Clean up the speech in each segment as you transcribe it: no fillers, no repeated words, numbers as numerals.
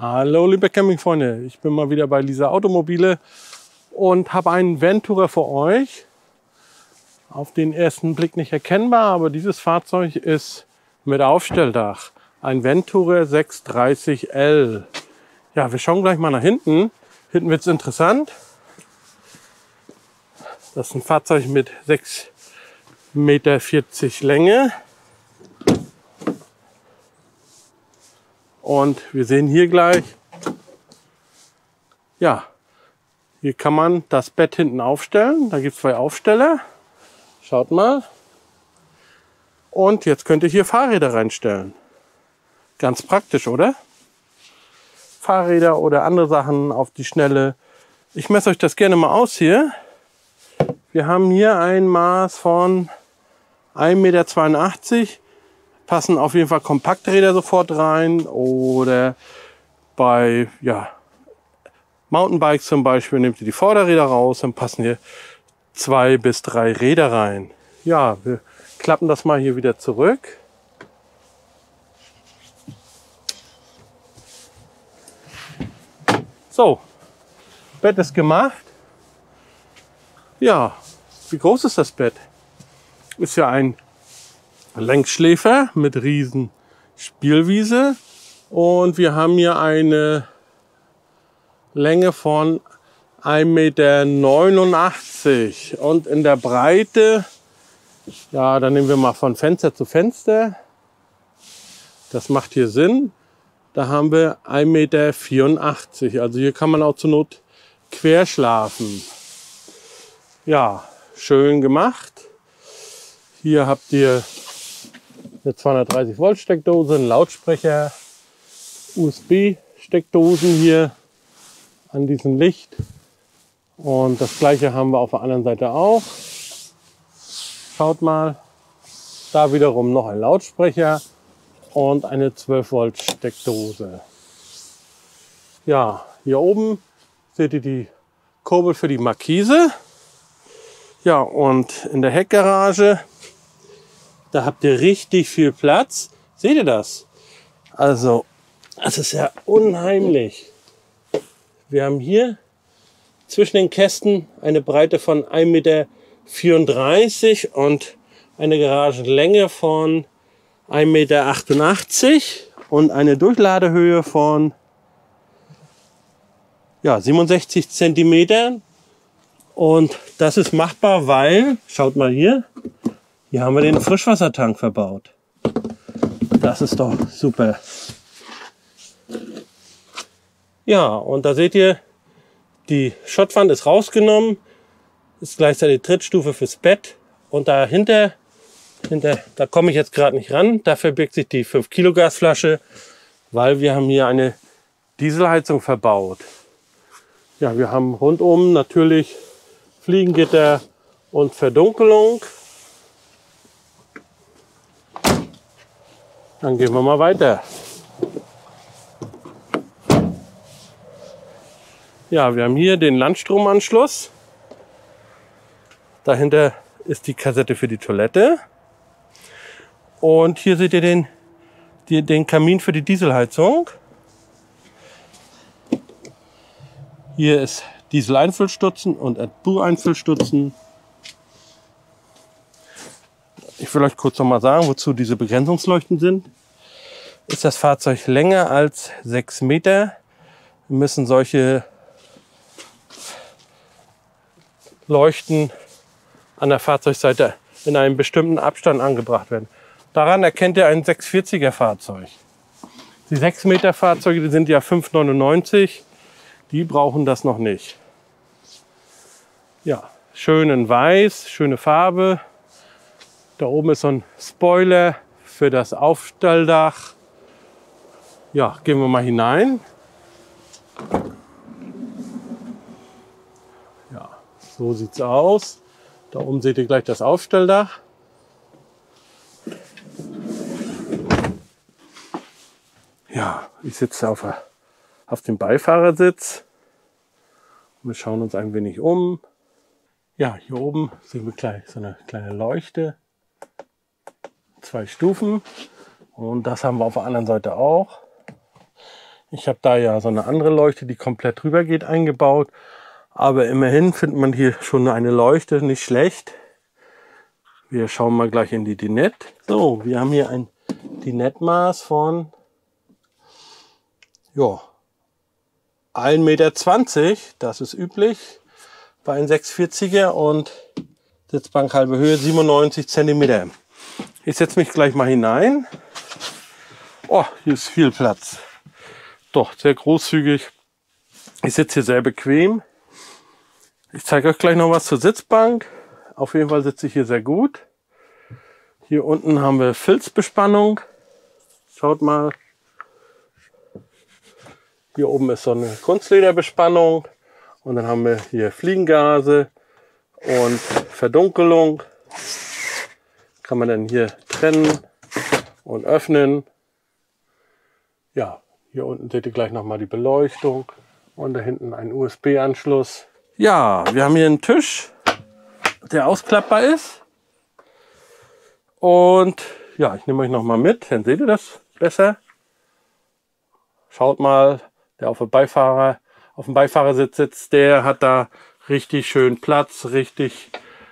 Hallo liebe Campingfreunde, ich bin mal wieder bei Lisa Automobile und habe einen VANTourer für euch. Auf den ersten Blick nicht erkennbar, aber dieses Fahrzeug ist mit Aufstelldach. Ein VANTourer 630L. Ja, wir schauen gleich mal nach hinten. Hinten wird es interessant. Das ist ein Fahrzeug mit 6,40 Meter Länge. Und wir sehen hier gleich, ja, hier kann man das Bett hinten aufstellen. Da gibt es zwei Aufsteller. Schaut mal. Und jetzt könnt ihr hier Fahrräder reinstellen. Ganz praktisch, oder? Fahrräder oder andere Sachen auf die Schnelle. Ich messe euch das gerne mal aus hier. Wir haben hier ein Maß von 1,82 Meter. Passen auf jeden Fall Kompakträder sofort rein oder bei Mountainbikes zum Beispiel nehmt ihr die Vorderräder raus, dann passen hier 2 bis 3 Räder rein. Ja, wir klappen das mal hier wieder zurück. So, Bett ist gemacht. Ja, wie groß ist das Bett? Ist ja ein Lenkschläfer mit riesen Spielwiese und wir haben hier eine Länge von 1,89 Meter und in der Breite, ja, dann nehmen wir mal von Fenster zu Fenster, das macht hier Sinn, da haben wir 1,84 Meter, also hier kann man auch zur Not quer schlafen. Ja, schön gemacht. Hier habt ihr eine 230 Volt Steckdose, ein Lautsprecher, USB Steckdosen hier an diesem Licht und das gleiche haben wir auf der anderen Seite auch. Schaut mal, da wiederum noch ein Lautsprecher und eine 12 Volt Steckdose. Ja, hier oben seht ihr die Kurbel für die Markise. Ja, und in der Heckgarage, da habt ihr richtig viel Platz. Seht ihr das? Also, das ist ja unheimlich. Wir haben hier zwischen den Kästen eine Breite von 1,34 Meter und eine Garagenlänge von 1,88 Meter und eine Durchladehöhe von 67 Zentimetern. Und das ist machbar, weil, schaut mal hier, hier haben wir den Frischwassertank verbaut. Das ist doch super. Ja, und da seht ihr, die Schottwand ist rausgenommen, ist gleichzeitig Trittstufe fürs Bett. Und dahinter, da komme ich jetzt gerade nicht ran, da verbirgt sich die 5 Kilo Gasflasche, weil wir haben hier eine Dieselheizung verbaut. Ja, wir haben rundum natürlich Fliegengitter und Verdunkelung. Dann gehen wir mal weiter. Ja, wir haben hier den Landstromanschluss. Dahinter ist die Kassette für die Toilette. Und hier seht ihr den Kamin für die Dieselheizung. Hier ist Diesel-Einfüllstutzen und AdBlue-Einfüllstutzen. Ich will euch kurz noch mal sagen, wozu diese Begrenzungsleuchten sind. Ist das Fahrzeug länger als 6 Meter, müssen solche Leuchten an der Fahrzeugseite in einem bestimmten Abstand angebracht werden. Daran erkennt ihr ein 640er Fahrzeug. Die 6 Meter Fahrzeuge, die sind ja 5,99 €, die brauchen das noch nicht. Ja, schön in weiß, schöne Farbe. Da oben ist so ein Spoiler für das Aufstelldach. Ja, gehen wir mal hinein. Ja, so sieht's aus. Da oben seht ihr gleich das Aufstelldach. Ja, ich sitze auf dem Beifahrersitz. Wir schauen uns ein wenig um. Ja, hier oben sehen wir gleich so eine kleine Leuchte. 2 Stufen und das haben wir auf der anderen Seite auch. Ich habe da ja so eine andere Leuchte, die komplett rüber geht, eingebaut. Aber immerhin findet man hier schon eine Leuchte, nicht schlecht. Wir schauen mal gleich in die Dinette. So, wir haben hier ein Dinettmaß von 1,20 Meter. Das ist üblich bei einem 640er und Sitzbank halbe Höhe 97 cm. Ich setze mich gleich mal hinein. Oh, hier ist viel Platz. Doch, sehr großzügig. Ich sitze hier sehr bequem. Ich zeige euch gleich noch was zur Sitzbank. Auf jeden Fall sitze ich hier sehr gut. Hier unten haben wir Filzbespannung. Schaut mal. Hier oben ist so eine Kunstlederbespannung. Und dann haben wir hier Fliegengase und Verdunkelung. Kann man dann hier trennen und öffnen. Ja, hier unten seht ihr gleich nochmal die Beleuchtung. Und da hinten ein USB-Anschluss. Ja, wir haben hier einen Tisch, der ausklappbar ist. Und ja, ich nehme euch nochmal mit, dann seht ihr das besser. Schaut mal, der auf dem Beifahrersitz sitzt, der hat da richtig schön Platz,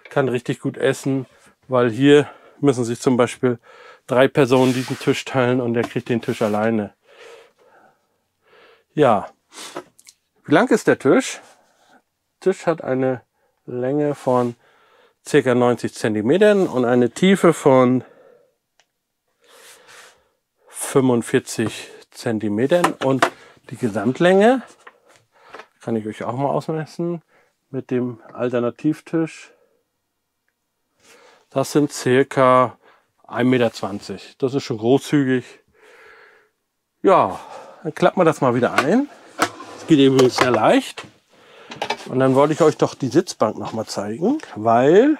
kann richtig gut essen, weil hier müssen sich zum Beispiel 3 Personen diesen Tisch teilen und der kriegt den Tisch alleine. Ja, wie lang ist der Tisch? Der Tisch hat eine Länge von ca. 90 cm und eine Tiefe von 45 cm und die Gesamtlänge kann ich euch auch mal ausmessen mit dem Alternativtisch. Das sind ca. 1,20 Meter. Das ist schon großzügig. Ja, dann klappen wir das mal wieder ein. Das geht übrigens sehr leicht. Und dann wollte ich euch doch die Sitzbank noch mal zeigen, weil,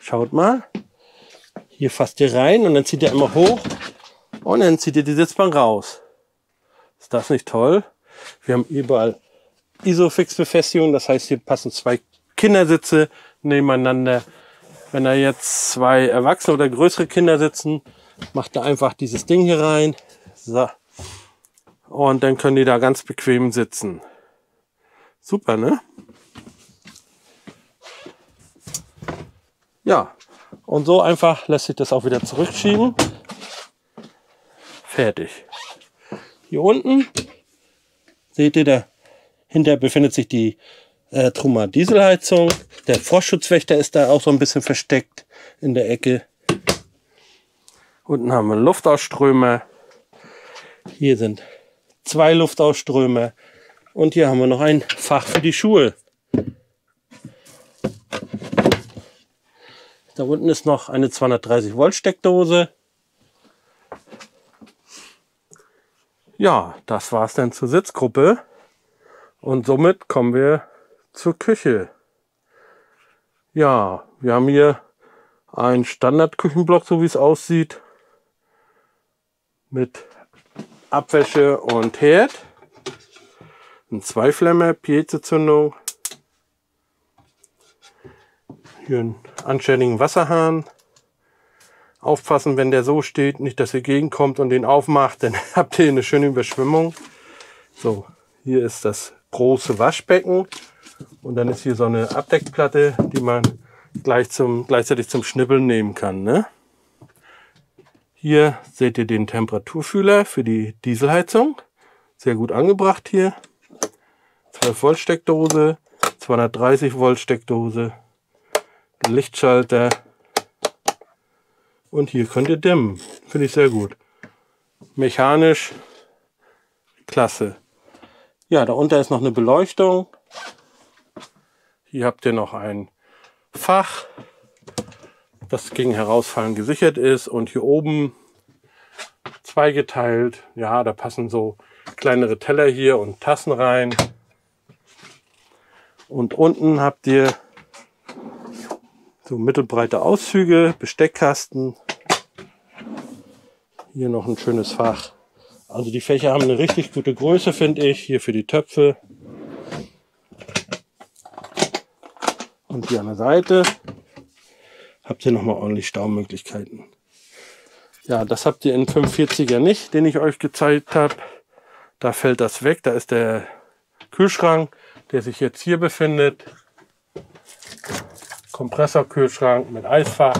schaut mal, hier fasst ihr rein und dann zieht ihr immer hoch und dann zieht ihr die Sitzbank raus. Ist das nicht toll? Wir haben überall Isofix-Befestigung, das heißt, hier passen 2 Kindersitze nebeneinander. Wenn da jetzt 2 Erwachsene oder größere Kinder sitzen, macht da einfach dieses Ding hier rein. So. Und dann können die da ganz bequem sitzen. Super, ne? Ja, und so einfach lässt sich das auch wieder zurückschieben. Fertig. Hier unten seht ihr, dahinter befindet sich die Truma Dieselheizung. Der Frostschutzwächter ist da auch so ein bisschen versteckt in der Ecke. Unten haben wir Luftausströmer. Hier sind 2 Luftausströmer. Und hier haben wir noch ein Fach für die Schuhe. Da unten ist noch eine 230-Volt-Steckdose. Ja, das war's dann zur Sitzgruppe. Und somit kommen wir zur Küche. Ja, wir haben hier einen Standardküchenblock, so wie es aussieht. Mit Abwäsche und Herd. Ein 2-Flammer, Piezozündung, hier einen anständigen Wasserhahn. Aufpassen, wenn der so steht, nicht, dass ihr gegenkommt und den aufmacht, dann habt ihr eine schöne Überschwemmung. So, hier ist das große Waschbecken und dann ist hier so eine Abdeckplatte, die man gleichzeitig zum Schnippeln nehmen kann, ne? Hier seht ihr den Temperaturfühler für die Dieselheizung. Sehr gut angebracht hier. 12 Volt Steckdose, 230 Volt Steckdose, Lichtschalter und hier könnt ihr dimmen. Finde ich sehr gut. Mechanisch, klasse. Ja, da unten ist noch eine Beleuchtung. Hier habt ihr noch ein Fach, das gegen Herausfallen gesichert ist und hier oben zweigeteilt. Ja, da passen so kleinere Teller hier und Tassen rein. Und unten habt ihr so mittelbreite Auszüge, Besteckkasten. Hier noch ein schönes Fach. Also die Fächer haben eine richtig gute Größe, finde ich. Hier für die Töpfe. Und hier an der Seite habt ihr nochmal ordentlich Staumöglichkeiten. Ja, das habt ihr in 540er nicht, den ich euch gezeigt habe. Da fällt das weg. Da ist der Kühlschrank, der sich jetzt hier befindet. Kompressorkühlschrank mit Eisfach.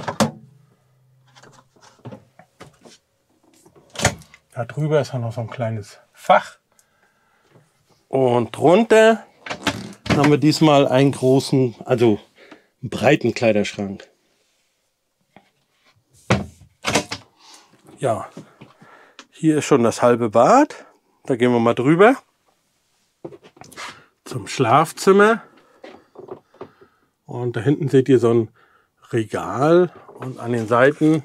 Da drüber ist noch so ein kleines Fach. Und drunter haben wir diesmal einen großen, also einen breiten Kleiderschrank. Ja, hier ist schon das halbe Bad. Da gehen wir mal drüber. Zum Schlafzimmer. Und da hinten seht ihr so ein Regal. Und an den Seiten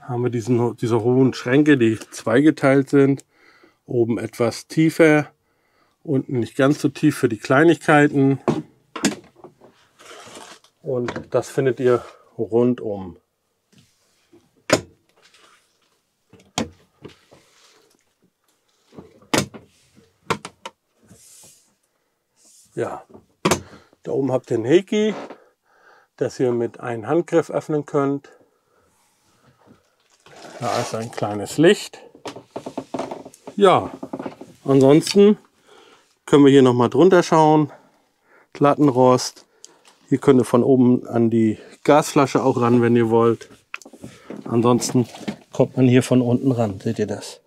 haben wir diese hohen Schränke, die zweigeteilt sind. Oben etwas tiefer, unten nicht ganz so tief für die Kleinigkeiten. Und das findet ihr rundum. Ja, da oben habt ihr einen Heki, das ihr mit einem Handgriff öffnen könnt. Da ist ein kleines Licht. Ja, ansonsten können wir hier nochmal drunter schauen. Lattenrost. Hier könnt ihr von oben an die Gasflasche auch ran, wenn ihr wollt. Ansonsten kommt man hier von unten ran. Seht ihr das?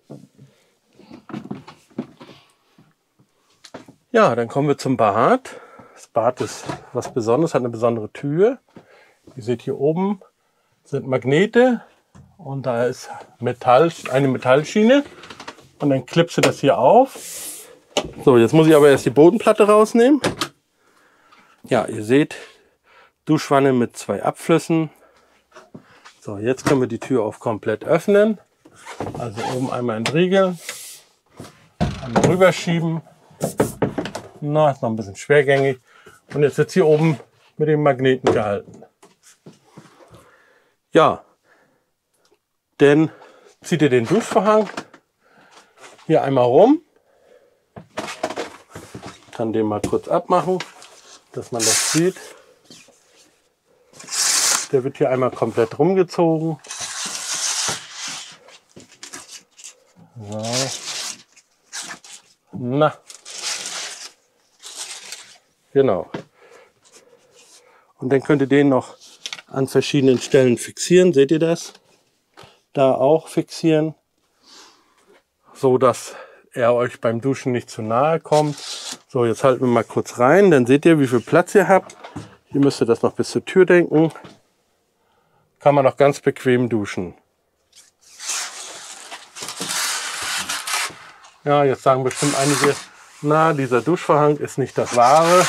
Ja, dann kommen wir zum Bad. Das Bad ist was Besonderes, hat eine besondere Tür. Ihr seht hier oben sind Magnete und da ist eine Metallschiene. Und dann klippst du das hier auf. So, jetzt muss ich aber erst die Bodenplatte rausnehmen. Ja, ihr seht, Duschwanne mit 2 Abflüssen. So, jetzt können wir die Tür auch komplett öffnen. Also oben einmal einen Riegel, einmal rüberschieben. Na, ist noch ein bisschen schwergängig. Und jetzt sitzt hier oben mit dem Magneten gehalten. Ja, dann zieht ihr den Duschvorhang hier einmal rum. Ich kann den mal kurz abmachen, dass man das sieht. Der wird hier einmal komplett rumgezogen. So. Na. Genau. Und dann könnt ihr den noch an verschiedenen Stellen fixieren. Seht ihr das? Da auch fixieren. So, dass er euch beim Duschen nicht zu nahe kommt. So, jetzt halten wir mal kurz rein, dann seht ihr, wie viel Platz ihr habt. Hier müsst ihr das noch bis zur Tür denken. Kann man noch ganz bequem duschen. Ja, jetzt sagen bestimmt einige, na, dieser Duschvorhang ist nicht das Wahre.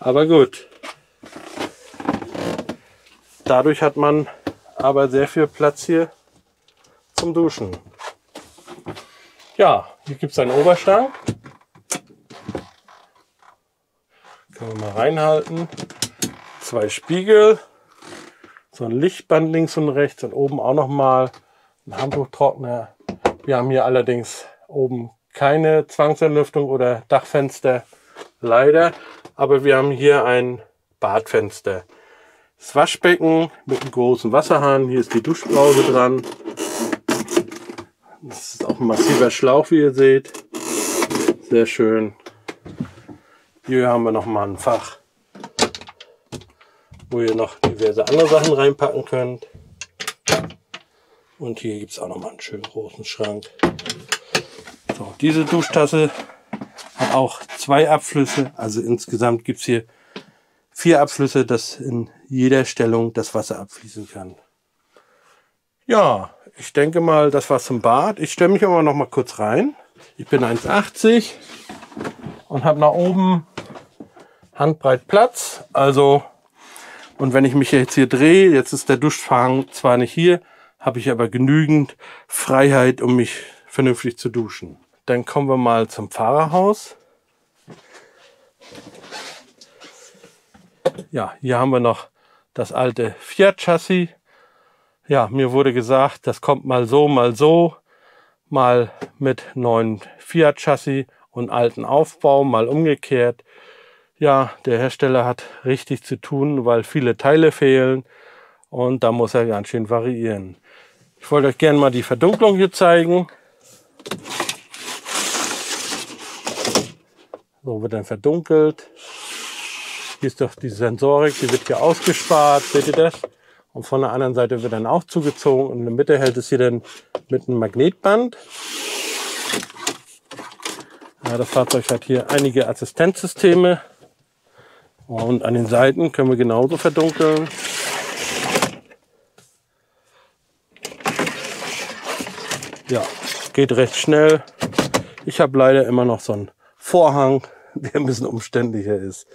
Aber gut. Dadurch hat man aber sehr viel Platz hier zum Duschen. Ja, hier gibt es einen Oberschrank. Können wir mal reinhalten. 2 Spiegel, so ein Lichtband links und rechts und oben auch nochmal ein Handtuchtrockner. Wir haben hier allerdings oben keine Zwangsentüftung oder Dachfenster, leider. Aber wir haben hier ein Badfenster. Das Waschbecken mit einem großen Wasserhahn. Hier ist die Duschbrause dran. Das ist auch ein massiver Schlauch, wie ihr seht. Sehr schön. Hier haben wir nochmal ein Fach, wo ihr noch diverse andere Sachen reinpacken könnt. Und hier gibt es auch nochmal einen schönen großen Schrank. So, diese Duschtasse hat auch 2 Abflüsse. Also insgesamt gibt es hier 4 Abflüsse, dass in jeder Stellung das Wasser abfließen kann. Ja, ich denke mal, das war's zum Bad. Ich stelle mich aber noch mal kurz rein. Ich bin 1,80 und habe nach oben handbreit Platz. Also, und wenn ich mich jetzt hier drehe, jetzt ist der Duschvorhang zwar nicht hier, habe ich aber genügend Freiheit, um mich vernünftig zu duschen. Dann kommen wir mal zum Fahrerhaus. Ja, hier haben wir noch das alte Fiat-Chassis. Ja, mir wurde gesagt, das kommt mal so, mal so. Mal mit neuen Fiat-Chassis und alten Aufbau, mal umgekehrt. Ja, der Hersteller hat richtig zu tun, weil viele Teile fehlen. Und da muss er ganz schön variieren. Ich wollte euch gerne mal die Verdunklung hier zeigen. So wird dann verdunkelt. Hier ist doch die Sensorik, die wird hier ausgespart, seht ihr das? Und von der anderen Seite wird dann auch zugezogen und in der Mitte hält es hier dann mit einem Magnetband. Ja, das Fahrzeug hat hier einige Assistenzsysteme und an den Seiten können wir genauso verdunkeln. Ja, geht recht schnell. Ich habe leider immer noch so einen Vorhang, der ein bisschen umständlicher ist.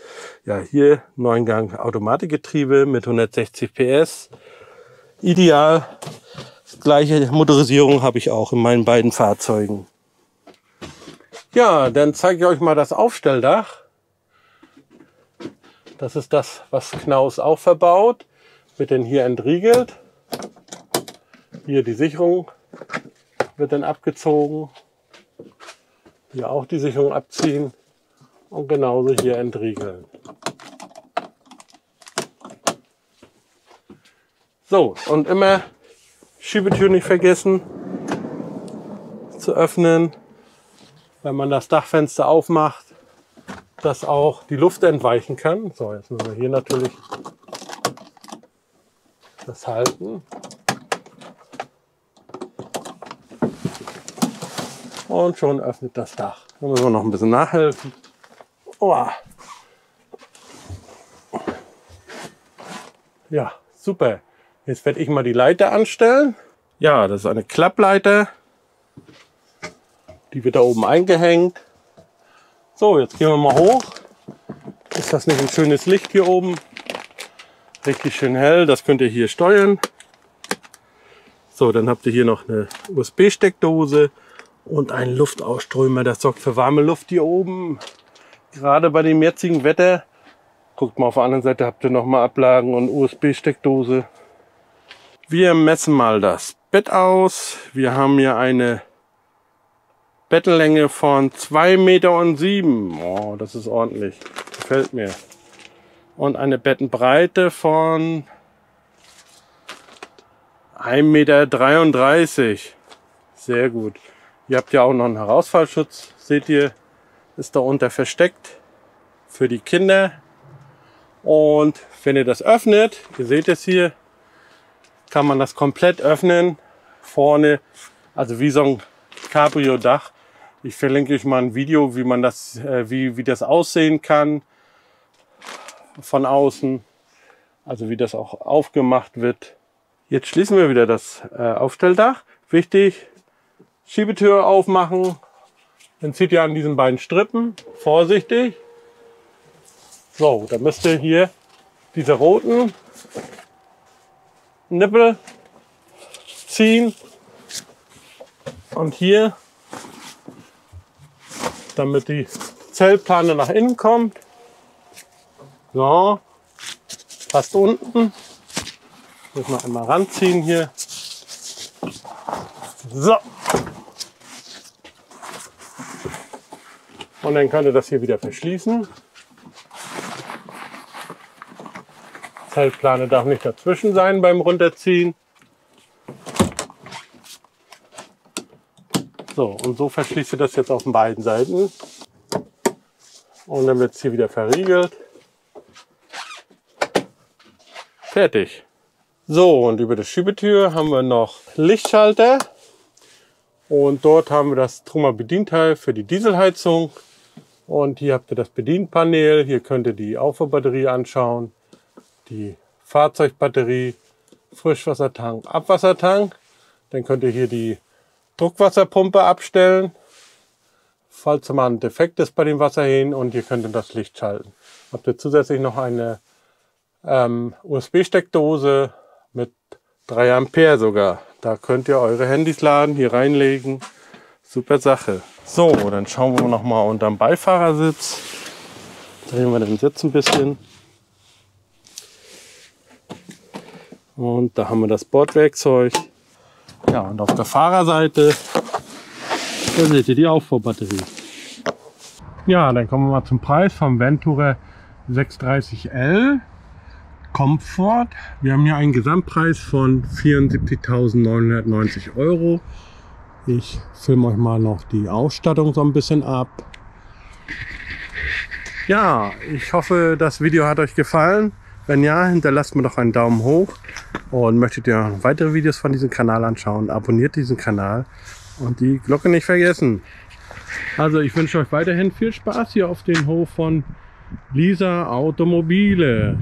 Ja, hier Neungang Automatikgetriebe mit 160 PS. Ideal. Das gleiche Motorisierung habe ich auch in meinen beiden Fahrzeugen. Ja, dann zeige ich euch mal das Aufstelldach. Das ist das, was Knaus auch verbaut. Wird dann hier entriegelt. Hier die Sicherung wird dann abgezogen. Hier auch die Sicherung abziehen. Und genauso hier entriegeln. So, und immer Schiebetür nicht vergessen zu öffnen. Wenn man das Dachfenster aufmacht, dass auch die Luft entweichen kann. So, jetzt müssen wir hier natürlich das halten. Und schon öffnet das Dach. Da müssen wir noch ein bisschen nachhelfen. Ja, super. Jetzt werde ich mal die Leiter anstellen. Ja, das ist eine Klappleiter. Die wird da oben eingehängt. So, jetzt gehen wir mal hoch. Ist das nicht ein schönes Licht hier oben? Richtig schön hell, das könnt ihr hier steuern. So, dann habt ihr hier noch eine USB-Steckdose und einen Luftausströmer. Das sorgt für warme Luft hier oben. Gerade bei dem jetzigen Wetter, guckt mal auf der anderen Seite, habt ihr nochmal Ablagen und USB-Steckdose. Wir messen mal das Bett aus. Wir haben hier eine Bettlänge von 2,07 Meter. Oh, das ist ordentlich. Gefällt mir. Und eine Bettenbreite von 1,33 Meter. Sehr gut. Ihr habt ja auch noch einen Herausfallschutz, seht ihr. Ist darunter versteckt für die Kinder. Und wenn ihr das öffnet, ihr seht es hier, kann man das komplett öffnen. Vorne, also wie so ein Cabrio-Dach. Ich verlinke euch mal ein Video, wie man das, wie das aussehen kann von außen. Also wie das auch aufgemacht wird. Jetzt schließen wir wieder das Aufstelldach. Wichtig, Schiebetür aufmachen. Dann zieht ihr an diesen beiden Strippen, vorsichtig. So, dann müsst ihr hier diese roten Nippel ziehen. Und hier, damit die Zellplane nach innen kommt. So, fast unten. Müssen wir einmal ranziehen hier. So. Und dann könnt ihr das hier wieder verschließen. Zeltplane darf nicht dazwischen sein beim Runterziehen. So, und so verschließt ihr das jetzt auf beiden Seiten. Und dann wird es hier wieder verriegelt. Fertig. So, und über die Schiebetür haben wir noch Lichtschalter. Und dort haben wir das Truma-Bedienteil für die Dieselheizung. Und hier habt ihr das Bedienpanel, hier könnt ihr die Aufbaubatterie anschauen, die Fahrzeugbatterie, Frischwassertank, Abwassertank. Dann könnt ihr hier die Druckwasserpumpe abstellen, falls mal ein Defekt ist bei dem Wasserhähnen. Und hier könnt ihr das Licht schalten. Habt ihr zusätzlich noch eine USB-Steckdose mit 3 Ampere sogar. Da könnt ihr eure Handys laden, hier reinlegen. Super Sache. So, dann schauen wir noch mal unterm Beifahrersitz. Drehen wir den Sitz ein bisschen. Und da haben wir das Bordwerkzeug. Ja, und auf der Fahrerseite, da seht ihr die Aufbaubatterie. Ja, dann kommen wir mal zum Preis vom VANTourer 630L. Comfort. Wir haben hier einen Gesamtpreis von 74.990 €. Ich filme euch mal noch die Ausstattung so ein bisschen ab. Ja, ich hoffe, das Video hat euch gefallen. Wenn ja, hinterlasst mir doch einen Daumen hoch. Und möchtet ihr noch weitere Videos von diesem Kanal anschauen, abonniert diesen Kanal und die Glocke nicht vergessen. Also ich wünsche euch weiterhin viel Spaß hier auf dem Hof von Lisa Automobile.